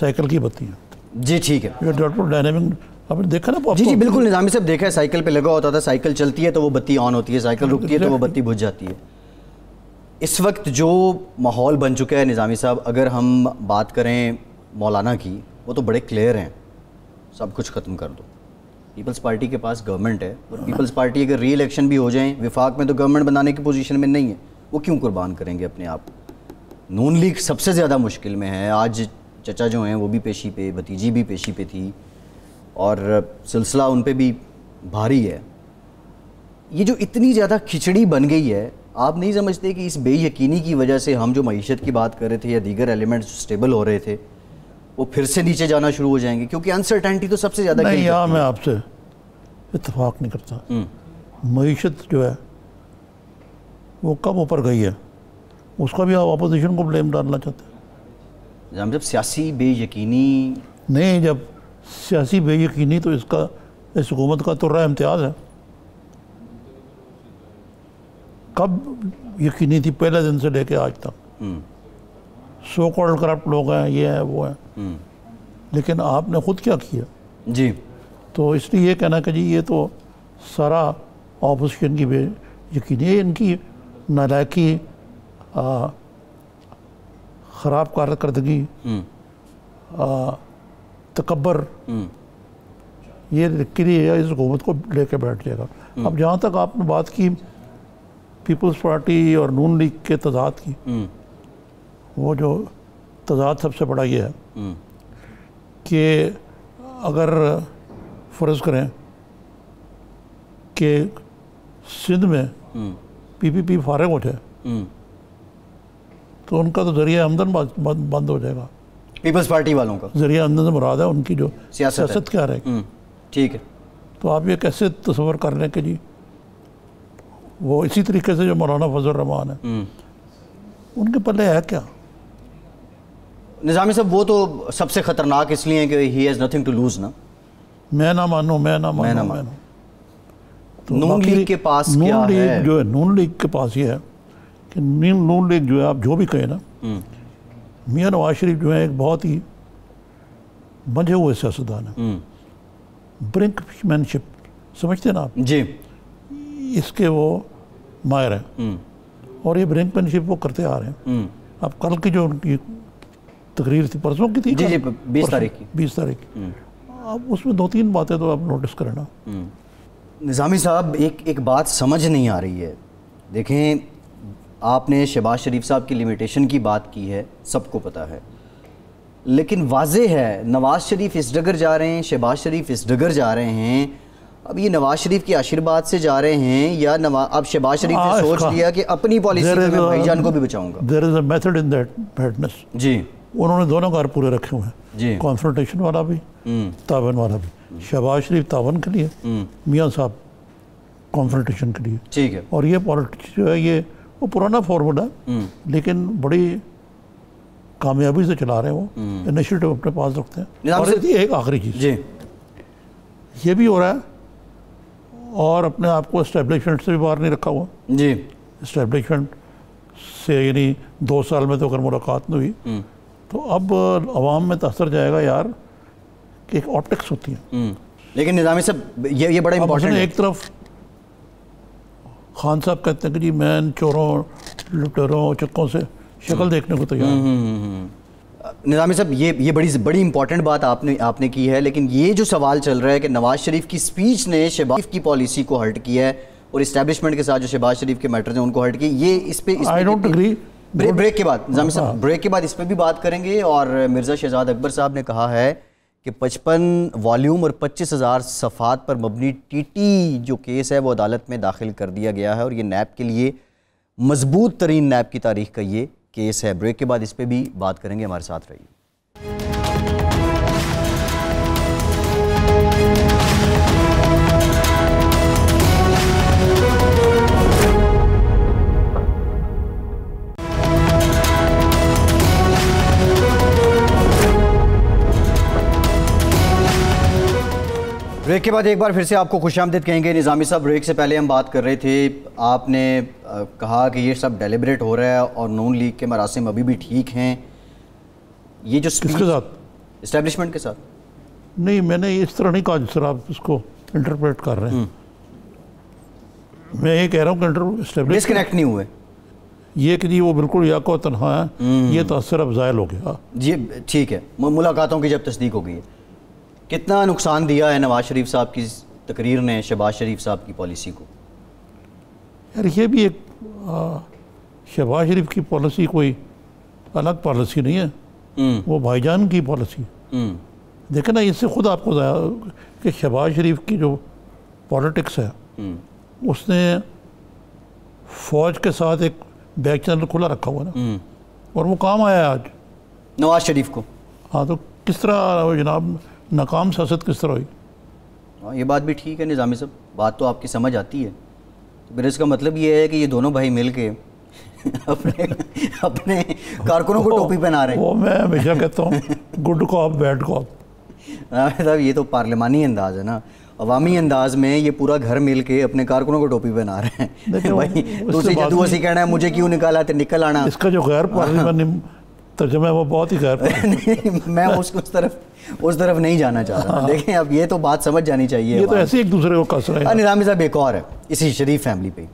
साइकिल की बत्ती है जी। ठीक है डॉक्टर डायनामिक आपने देखा ना जी जी बिल्कुल, निज़ामी साहब देखा है साइकिल पे लगा होता था, साइकिल चलती है तो वो बत्ती ऑन होती है, साइकिल रुकती है तो वो बत्ती बुझ जाती है। इस वक्त जो माहौल बन चुका है निज़ामी साहब, अगर हम बात करें मौलाना की, वो तो बड़े क्लियर हैं, सब कुछ ख़त्म कर दो। पीपल्स पार्टी के पास गवर्नमेंट है और पीपल्स पार्टी अगर री इलेक्शन भी हो जाएं, विफाक में तो गवर्नमेंट बनाने की पोजीशन में नहीं है, वो क्यों कुर्बान करेंगे अपने आप। नून लीग सबसे ज़्यादा मुश्किल में है, आज चचा जो हैं वो भी पेशी पे, भतीजी भी पेशी पे थी और सिलसिला उन पर भी भारी है। ये जो इतनी ज़्यादा खिचड़ी बन गई है, आप नहीं समझते कि इस बेयकीनी की वजह से हम जो मीशत की बात कर रहे थे या दीगर एलिमेंट्स स्टेबल हो रहे थे वो फिर से नीचे जाना शुरू हो जाएंगे, क्योंकि अनसर्टेनिटी तो सबसे ज़्यादा। नहीं यार, मैं आपसे इत्तेफाक नहीं करता। मीशत जो है वो कब ऊपर गई है, उसका भी आप अपोजिशन को ब्लेम डालना चाहते हैं। जब सियासी बेयकीनी नहीं, जब सियासी बेयकीनी तो इसका, इस हुकूमत का तुर्रा इम्तियाज़ है। कब यकीनी थी? पहले दिन से लेके आज तक। सो कॉल्ड करप्ट लोग हैं, ये हैं, वो हैं, लेकिन आपने ख़ुद क्या किया जी? तो इसलिए ये कहना कि जी ये तो सारा ऑपोजिशन की बेयकीनी है, इनकी नालायकी, ख़राब कारकर्दगी, तकब्बर, ये के लिए इस हुकूमत को लेके बैठ जाएगा। अब जहाँ तक आपने बात की पीपल्स पार्टी और नून लीग के तजाद की, वो जो तजाद सबसे बड़ा ये है कि अगर फ़र्ज़ करें कि सिंध में पीपीपी फारिग हो जाए तो उनका तो ज़रिया आमदन बंद हो जाएगा। पीपल्स पार्टी वालों का ज़रिया आमदन से मुराद है उनकी जो सियासत क्या रहेगी। ठीक है, तो आप ये कैसे तस्वर कर लें कि जी वो इसी तरीके से जो मौलाना फज़लुर्रहमान है उनके पल्ले है क्या? निज़ामी साहब वो तो सबसे ख़तरनाक इसलिए हैं कि he has nothing to lose ना। मैं ना मानूँ। तो नून लीग के पास क्या है? जो है नून लीग के पास ये है कि नून लीग जो है, आप जो भी कहें ना, मियाँ नवाज़ शरीफ जो है एक बहुत ही मंझे हुए सियासतदान है, ब्रिंकमैनशिप समझते हैं ना आप जी, इसके वो माहिर हैं और ये ब्रिंकमैनशिप वो करते आ रहे हैं। अब कल की जो उनकी तकरीर थी, परसों की थी जी, 20 तारीख की, अब उसमें दो तीन बातें तो आप नोटिस करना। निज़ामी साहब एक बात समझ नहीं आ रही है। देखें, आपने शहबाज शरीफ साहब की लिमिटेशन की बात की है, सबको पता है, लेकिन वाजे है नवाज़ शरीफ इस डगर जा रहे हैं, शहबाज शरीफ इस डगर जा रहे हैं। अब ये नवाज शरीफ के आशीर्वाद से जा रहे हैं या अब शहबाज शरीफ ने सोच लिया कि अपनी पॉलिसी में मैं भाईजान को भी बचाऊंगा। There is a method in that madness जी। उन्होंने दोनों कार पूरे रखे हुए हैं, कॉन्फ्रंटेशन वाला भी, तावन वाला भी। शहबाज शरीफ तावन के लिए, मियाँ साहब कॉन्फ्रंटेशन के लिए। ठीक है, और ये पॉलिटिक्स जो है ये वो पुराना फार्मूला, लेकिन बड़ी कामयाबी से चला रहे हैं। वो इनिशिएटिव अपने पास रखते हैं। और एक आखिरी चीज़ ये भी हो रहा है, और अपने आप को इस्टेब्लिशमेंट से भी बाहर नहीं रखा हुआ जी। इस्टेब्लिशमेंट से यानी 2 साल में तो अगर मुलाकात नहीं हुई तो अब आवाम में तसर जाएगा यार कि एक ऑप्टिक्स होती है। लेकिन निज़ामी साहब ये बड़ा इम्पोर्टेंट है, एक तरफ खान साहब कहते हैं कि जी मैं चोरों लुटेरों चक्कों से शक्ल देखने को तैयार हूँ। निज़ामी साहब ये बड़ी इंपॉर्टेंट बात आपने की है, लेकिन ये जो सवाल चल रहा है कि नवाज़ शरीफ की स्पीच ने शहबाज की पॉलिसी को हर्ट किया है और इस्टेब्लिशमेंट के साथ जो शहबाज शरीफ के मैटर्स हैं उनको हर्ट किया, ये इस पे आई डोंट एग्री। ब्रेक के बाद निज़ामी साहब, ब्रेक के बाद इस पर भी बात करेंगे। और मिर्ज़ा शहज़ाद अकबर साहब ने कहा है कि 55 वॉल्यूम और 25,000 सफ़ात पर मबनी टीटी जो केस है वो अदालत में दाखिल कर दिया गया है और ये नैब के लिए मजबूत तरीन नैब की तारीख का ये केस है। ब्रेक के बाद इस पे भी बात करेंगे, हमारे साथ रहिए। ब्रेक के बाद एक बार फिर से आपको खुशामदीद कहेंगे। निज़ामी साहब, ब्रेक से पहले हम बात कर रहे थे, आपने कहा कि ये सब डेलिब्रेट हो रहा है और नून लीग के मरासिम अभी भी ठीक हैं। ये जो किसके साथ? इस्टेब्लिशमेंट के साथ। नहीं, मैंने इस तरह नहीं कहा जिस तरह आप इसको इंटरप्रेट कर रहे हैं। मैं ये कह रहा हूँ कि डिस्कनेक्ट नहीं हुए। ये कि जी वो बिल्कुल याको तनहा है, ये तसर अब ज़ायल हो गया जी। ठीक है, मुलाकातों की जब तस्दीक हो गई है, कितना नुकसान दिया है नवाज़ शरीफ साहब की तकरीर ने शहबाज शरीफ साहब की पॉलिसी को? यार ये भी एक शहबाज शरीफ की पॉलिसी कोई अलग पॉलिसी नहीं है, वो भाईजान की पॉलिसी। देखे ना, इससे ख़ुद आपको कि शहबाज शरीफ की जो पॉलिटिक्स है उसने फ़ौज के साथ एक बैक चैनल खुला रखा हुआ ना, और वो काम आया आज नवाज़ शरीफ को। हाँ, तो किस तरह जनाब नाकाम सियासत किस तरह हुई। हाँ, ये बात भी ठीक है निज़ामी साहब, बात तो आपकी समझ आती है। तो फिर इसका मतलब ये है कि ये दोनों भाई मिल के अपने कारकुनों को टोपी पहना रहे हैं। वो मैं हमेशा कहता हूँ गुड कॉप बैड कॉप। साहब ये तो पार्लिमानी अंदाज है ना, अवामी अंदाज में ये पूरा घर मिल के अपने कारकुनों को टोपी पहना रहे हैं। भाई दूसरी जदुआसी कहना है मुझे क्यों निकाला तो निकल आना, इसका जो गैर पार्लिमानी तर्जुमा है वो बहुत ही गैर। मैं उस तरफ नहीं जाना चाहता। देखें अब ये तो बात समझ जानी चाहिए, ये तो ऐसे एक दूसरे को कस रहे हैं। निज़ामी साहब एक और है इसी शरीफ फैमिली पे,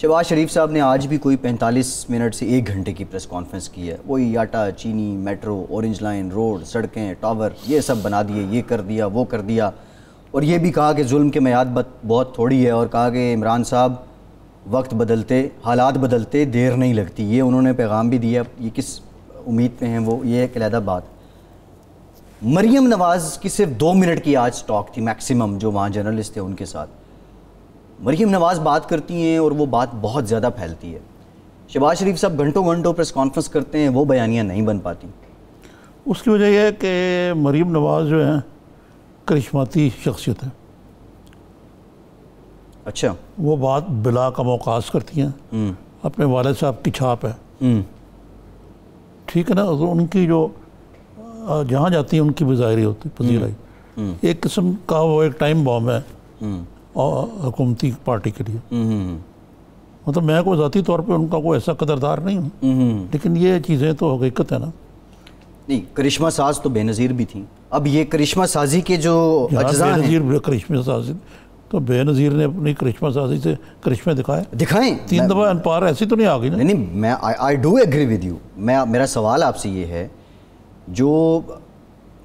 शहबाज शरीफ साहब ने आज भी कोई 45 मिनट से एक घंटे की प्रेस कॉन्फ्रेंस की है। वही आटा चीनी मेट्रो ऑरेंज लाइन रोड सड़कें टावर ये सब बना दिए, ये कर दिया वो कर दिया, और ये भी कहा कि जुल्म के मियाद बहुत थोड़ी है, और कहा कि इमरान साहब वक्त बदलते हालात बदलते देर नहीं लगती। ये उन्होंने पैगाम भी दिया, ये किस उम्मीद पे हैं वो, ये एक अलहदा बात। मरीम नवाज़ की सिर्फ 2 मिनट की आज टॉक थी मैक्सिमम, जो वहाँ जर्नलिस्ट थे उनके साथ। मरीम नवाज़ बात करती हैं और वो बात बहुत ज़्यादा फैलती है। शहबाज शरीफ साहब घंटों घंटों प्रेस कॉन्फ्रेंस करते हैं, वो बयानियाँ नहीं बन पाती। उसकी वजह यह है कि मरीम नवाज़ जो है करिश्माती शख्सियत है। अच्छा, वो बात बिला का मौकास करती हैं, अपने वाले साहब की छाप है। ठीक है ना, तो उनकी जो जहाँ जाती है उनकी बज़ाहिरी होती पजीराई, एक किस्म का वो एक टाइम बॉम्ब है और हुकूमती पार्टी के लिए। मतलब मैं कोई ज़ाती तौर पे उनका कोई ऐसा कदरदार नहीं हूँ, लेकिन ये चीज़ें तो हकीकत है ना। नहीं, करिश्मा साज तो बेनज़ीर भी थी। अब ये करिश्मा साजी के जो अज़ा हैं, करिश्मा साजी तो बेनज़ीर ने अपनी करिश्मा साजी से करिश्मे दिखाएं 3 दफ़ा अनपार, ऐसी तो नहीं आ गई ना। नहीं, मैं I do agree with you. मैं मेरा सवाल आपसे ये है, जो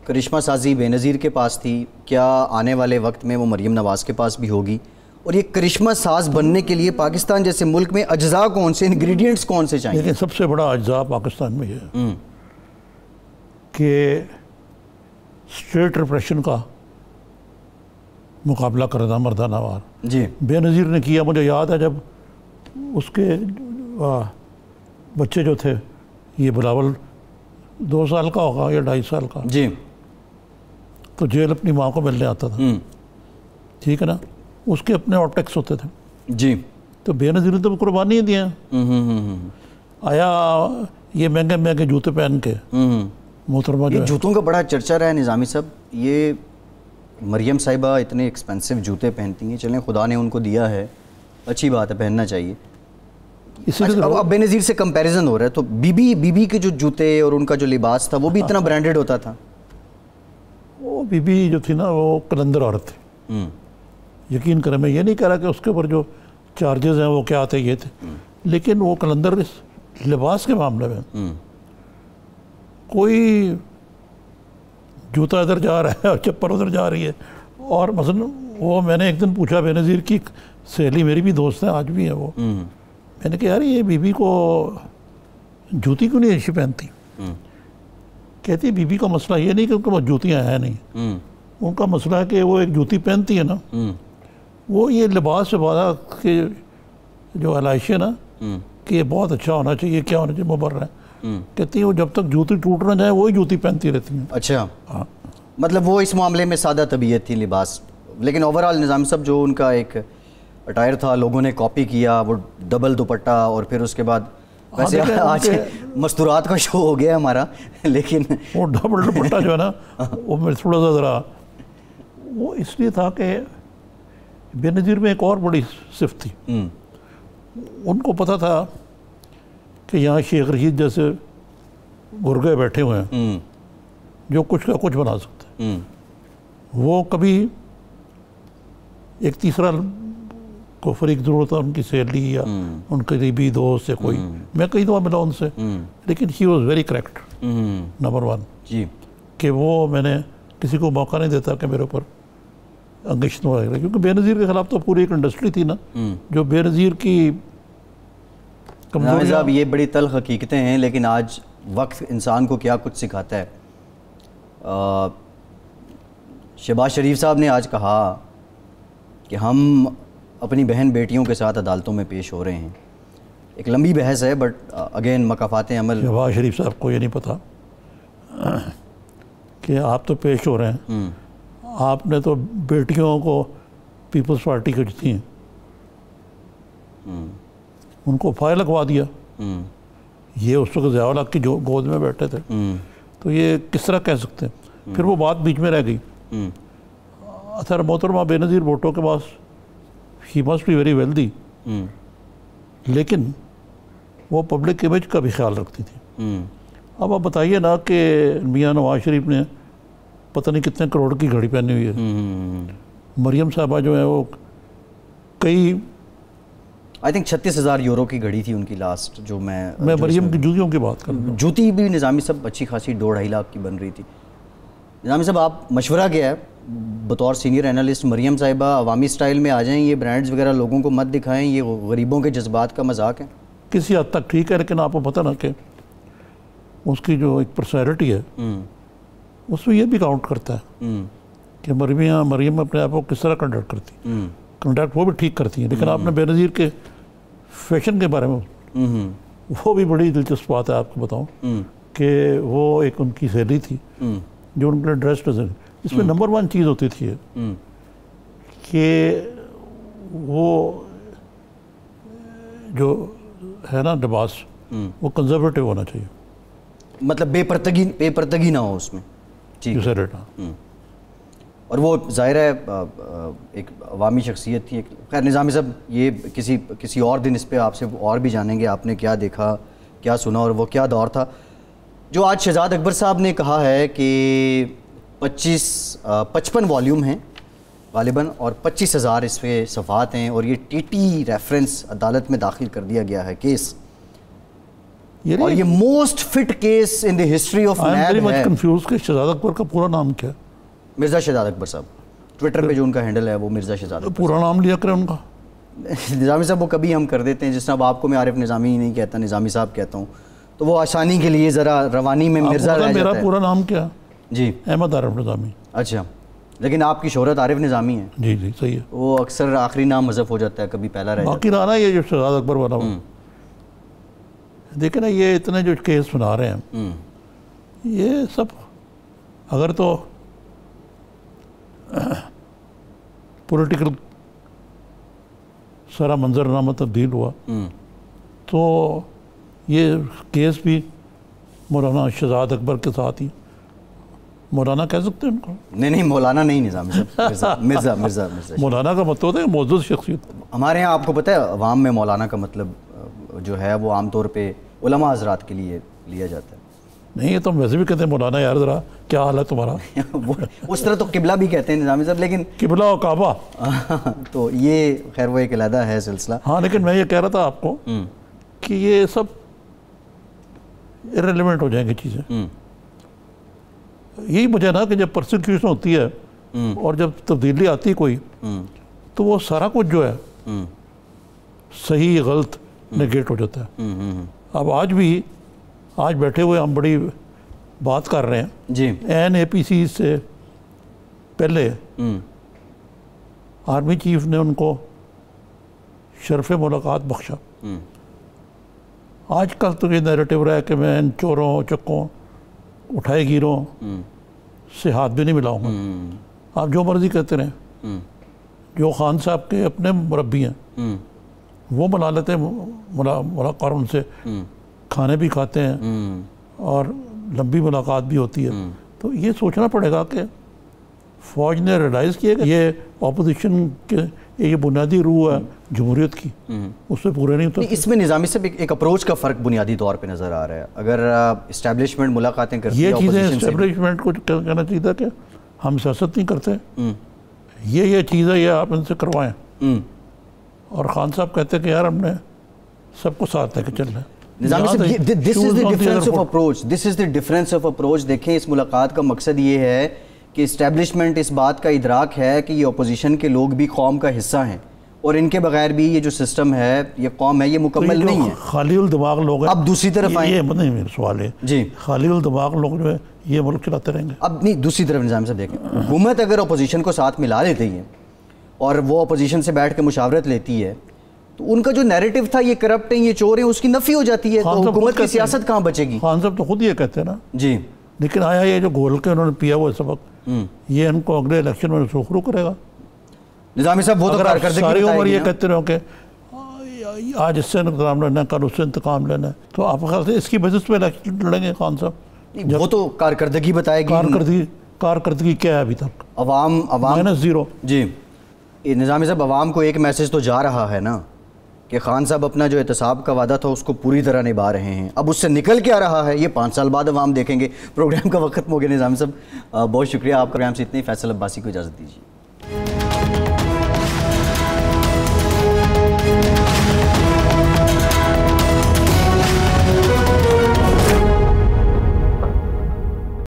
करिश्मा साजी बेनज़ीर के पास थी, क्या आने वाले वक्त में वो मरीम नवाज़ के पास भी होगी? और ये करिश्मा साज बनने के लिए पाकिस्तान जैसे मुल्क में अज्जा कौन से, इंग्रेडिएंट्स कौन से चाहिए? लेकिन सबसे बड़ा अज्जा पाकिस्तान में ये है कि स्टेट रिप्रेशन का मुकाबला कर रहा मर्दाना वार। जी, बेनज़ीर ने किया। मुझे याद है जब उसके बच्चे जो थे, ये बिलावल 2 साल का होगा या 2.5 साल का, जी, तो जेल अपनी माँ को मिलने आता था। ठीक है ना, उसके अपने ऑप्टिक्स होते थे जी। तो बेनज़ीर ने तो कुर्बानी दी है। आया ये महंगे महंगे जूते पहन के मोहतरमा, ये जूतों का बड़ा चर्चा रहा है निज़ामी साहब। ये मरियम साहिबा इतने एक्सपेंसिव जूते पहनती हैं, चलें खुदा ने उनको दिया है, अच्छी बात है, पहनना चाहिए। अब बेनज़ीर से कंपैरिजन हो रहा है, तो बीबी के जो जूते और उनका जो लिबास था वो भी इतना ब्रांडेड होता था। वो बीबी जो थी ना वो कलंदर औरत थी, यकीन करें। मैं ये नहीं कह रहा कि उसके ऊपर जो चार्जेस हैं वो क्या थे ये थे, लेकिन वो कलंदर इस लिबास के मामले में, कोई जूता इधर जा रहा है और चप्पल उधर जा रही है। और मसलन वो मैंने एक दिन पूछा, बेनज़ीर की सहेली मेरी भी दोस्त है आज भी है वो, मैंने कहा यार ये बीबी को जूती क्यों नहीं अच्छी पहनती? कहती बीबी का मसला ये नहीं कि उनके पास जूतियाँ हैं नहीं, उनका मसला है कि वो एक जूती पहनती है ना, वो ये लिबास वगैरह के जो आलाइश है ना कि ये बहुत अच्छा होना चाहिए, क्या होना चाहिए, मुबर्रा है। कहती है वो जब तक जूती टूट ना जाए वही जूती पहनती रहती है। अच्छा, हाँ, मतलब वो इस मामले में सादा तबीयत थी लिबास। लेकिन ओवरऑल निज़ाम साहब जो उनका एक अटायर था लोगों ने कॉपी किया, वो डबल दुपट्टा, और फिर उसके बाद वैसे आज मस्तूरात का शो हो गया हमारा, लेकिन वो डबल दुपट्टा जो है ना वो मेरे थोड़ा सा ज़रा वो इसलिए था कि बेनज़ीर में एक और बड़ी सिफ्त थी, उनको पता था कि यहाँ शेख रशीद जैसे गुर्गे बैठे हुए हैं जो कुछ का कुछ बना सकते हैं। वो कभी एक तीसरा को फरीक ज़रूरत था, उनकी सहेली या उनके करीबी दोस्त या कोई, मैं कई दफ़ा मिला उनसे, लेकिन he was very correct number one जी, कि वो मैंने किसी को मौका नहीं देता कि मेरे ऊपर अंगेशन वगैरह, क्योंकि बेनज़ीर के ख़िलाफ़ तो पूरी एक इंडस्ट्री थी ना, जो बेनज़ीर की कमज़ोरी। साहब ये बड़ी तल्ख हकीकतें हैं, लेकिन आज वक्त इंसान को क्या कुछ सिखाता है। शहबाज शरीफ साहब ने आज कहा कि हम अपनी बहन बेटियों के साथ अदालतों में पेश हो रहे हैं। एक लंबी बहस है, बट अगेन मकाफाते अमल। शहबाज शरीफ साहब को ये नहीं पता कि आप तो पेश हो रहे हैं, आपने तो बेटियों को पीपल्स पार्टी की दी हैं, उनको फायर लगवा दिया। ये उस वक्त ज़ियाउल्लाह की जो गोद में बैठे थे, तो ये किस तरह कह सकते हैं। फिर वो बात बीच में रह गई। असर मोहतरमा बेनज़ीर भुट्टो के पास he must be very wealthy, लेकिन वो पब्लिक इमेज का भी ख्याल रखती थी। अब आप बताइए ना कि मियाँ नवाज़ शरीफ ने पता नहीं कितने करोड़ की घड़ी पहनी हुई है, मरीम साहबा जो है वो कई, आई थिंक 36,000 यूरो की घड़ी थी उनकी लास्ट। जो मैं मरीम की जूतियों की बात कर रहा हूँ, जूती भी निज़ामी साहब अच्छी खासी 2-2.5 लाख की बन रही थी। निज़ामी साहब आप मशवरा गया है बतौर सीनियर एनालिस्ट, मरीम साहिबा अवामी स्टाइल में आ जाएं, ये ब्रांड्स वगैरह लोगों को मत दिखाएं, ये गरीबों के जज्बात का मजाक है। किसी हद तक ठीक है, लेकिन आपको पता ना कि उसकी जो एक पर्सनैलिटी है उसमें यह भी काउंट करता है कि मरीम अपने आप को किस तरह कंडक्ट करती है। कंडक्ट वो भी ठीक करती है, लेकिन आपने बेनज़ीर के फैशन के बारे में, वो भी बड़ी दिलचस्प बात है आपको बताऊँ, कि वो एक उनकी सहेली थी जो उनके लिए ड्रेस डिज़ाइन, इसमें नंबर वन चीज़ होती थी कि वो जो है ना लिबास, वो कंजर्वेटिव होना चाहिए, मतलब बेपर्दगी ना हो उसमें, ठीक है। और वो ज़ाहिर है एक अवामी शख्सियत थी। खैर निज़ामी साहब ये किसी और दिन इस पर आपसे और भी जानेंगे, आपने क्या देखा, क्या सुना, और वो क्या दौर था। जो आज शहज़ाद अकबर साहब ने कहा है कि 55 वॉल्यूम हैं गालिबन और 25,000 इस पर सफ़ात हैं, और ये टीटी रेफरेंस अदालत में दाखिल कर दिया गया है केस, और ये most fit case in the history of NAB है। कंफ्यूज के शहज़ाद अकबर का पूरा नाम क्या है? मिर्ज़ा शहज़ाद अकबर साहब, ट्विटर पे जो उनका हैंडल है वो मिर्ज़ा शहज़ाद अकबर, पूरा नाम लिया करें उनका। निज़ामी साहब वो कभी हम कर देते हैं, जिस तरह आपको मैं आरफ निज़ामी ही नहीं कहता, निज़ामी साहब कहता हूँ, तो वो आसानी के लिए ज़रा रवानी में मिर्ज़ा रह जाता है। मेरा पूरा नाम क्या जी? अहमद आरफ निज़ामी। अच्छा, लेकिन आपकी शोहरत आरफ निज़ामी है। जी जी सही है, वो अक्सर आखिरी नाम हज़फ हो जाता है, कभी पहला रह बाकी रहा ना। ये जो शहज़ाद अकबर वाला, देखे ना ये इतने जो केस सुना रहे हैं, ये सब अगर तो पॉलिटिकल सारा मंजरनामा तब्दील हुआ, तो ये केस भी मौलाना शहज़ाद अकबर के साथ ही, मौलाना कह सकते हैं उनको? नहीं मौलाना नहीं, निज़ामी साहब मिर्ज़ा मिर्ज़ा मिर्ज़ा। मौलाना का मतलब होता है मौजूद शख्सियत। हमारे यहाँ आपको पता है अवाम में मौलाना का मतलब जो है वो आमतौर पे उलमा हज़रात के लिए लिया जाता है। नहीं ये तो हम वैसे भी कहते हैं मौलाना यार ज़रा क्या हाल है तुम्हारा। उस तरह तो किबला भी कहते हैं निज़ामी साहब, लेकिन किबला और काबा तो ये खैर वो एक अलहदा है सिलसिला। हाँ लेकिन मैं ये कह रहा था आपको कि ये सब इरेलीवेंट हो जाएंगी चीज़ें। यही मुझे ना कि जब प्रोसिक्यूशन होती है और जब तब्दीली आती है कोई, तो वो सारा कुछ जो है सही गलत नेगेट हो जाता है। अब आज बैठे हुए हम बड़ी बात कर रहे हैं जी, NAPC से पहले आर्मी चीफ ने उनको शरफ़े मुलाकात बख्शा। आजकल तो ये नैरेटिव रहा है कि मैं इन चोरों चक्कों उठाए गिरों से हाथ भी नहीं मिलाऊंगा, आप जो मर्ज़ी कहते रहें। जो खान साहब के अपने मुरब्बी हैं वो मिला लेते हैं मुलाकात, उनसे खाने भी खाते हैं और लंबी मुलाकात भी होती है। तो ये सोचना पड़ेगा कि फ़ौज ने रियलाइज़ किया कि ये अपोजिशन के ये बुनियादी रूह है जमहूरियत की, उससे पूरे नहीं होता। इसमें निज़ामी से एक अप्रोच का फ़र्क बुनियादी तौर पे नज़र आ रहा है। अगर इस्टेब्लिशमेंट मुलाकातें करती है, ये चीज़ें इस्टेब्लिशमेंट को कहना चाहिए था कि हम सियासत नहीं करते, ये चीज़ है, ये आप इनसे करवाएं। और खान साहब कहते कि यार हमने सबको साथ लेके चलना है। This is the difference of approach, this is the difference of approach. देखें, इस मुलाकात का मकसद ये है कि इस्टेब्लिशमेंट इस बात का इदराक है कि ये अपोजिशन के लोग भी कौम का हिस्सा हैं और इनके बगैर भी ये जो सिस्टम है, ये कौम है, ये मुकम्मल तो नहीं है। खालील दिमाग लोग अब दूसरी तरफ आए, मेरा सवाल है जी, खालील दिमाग लोग जो है ये मुल्क चलाते रहेंगे। अब नहीं, दूसरी तरफ निज़ाम साहब देखें, हुकूमत अगर अपोजिशन को साथ मिला लेती है और वो अपोजिशन से बैठ के मुशावरत लेती है तो उनका जो नैरेटिव था ये करप्ट है, ये चोर है, उसकी नफी हो जाती है। तो हुकूमत की सियासत कहाँ बचेगी? खान साहब तो खुद ये कहते हैं ना जी, लेकिन आया ये जो घोल के उन्होंने पिया हुआ सबक ये इनको अगले इलेक्शन में सुखरू करेगा। निज़ामी साहब वो तो सारी उम्र ये कहते रहो कि आज इससे इंतकाम लेना है, कल उससे इंतकाम लेना है, तो आप ख्याल से इसकी बेसिस पे इलेक्शन लड़ेंगे खान साहब? वो तो कारकर्दगी बताएगी। कारकर्दगी क्या है अभी तक? अवाम माइनस जीरो जी। निज़ामी साहब, अवाम को एक मैसेज तो जा रहा है ना कि खान साहब अपना जो एहतसाब का वादा था उसको पूरी तरह निभा रहे हैं। अब उससे निकल क्या रहा है ये 5 साल बाद अवाम देखेंगे। प्रोग्राम का वक्त हो गया निज़ामी साहब, बहुत शुक्रिया आपका। प्रोग्राम से इतनी, फ़ैसल अब्बासी को इजाज़त दीजिए।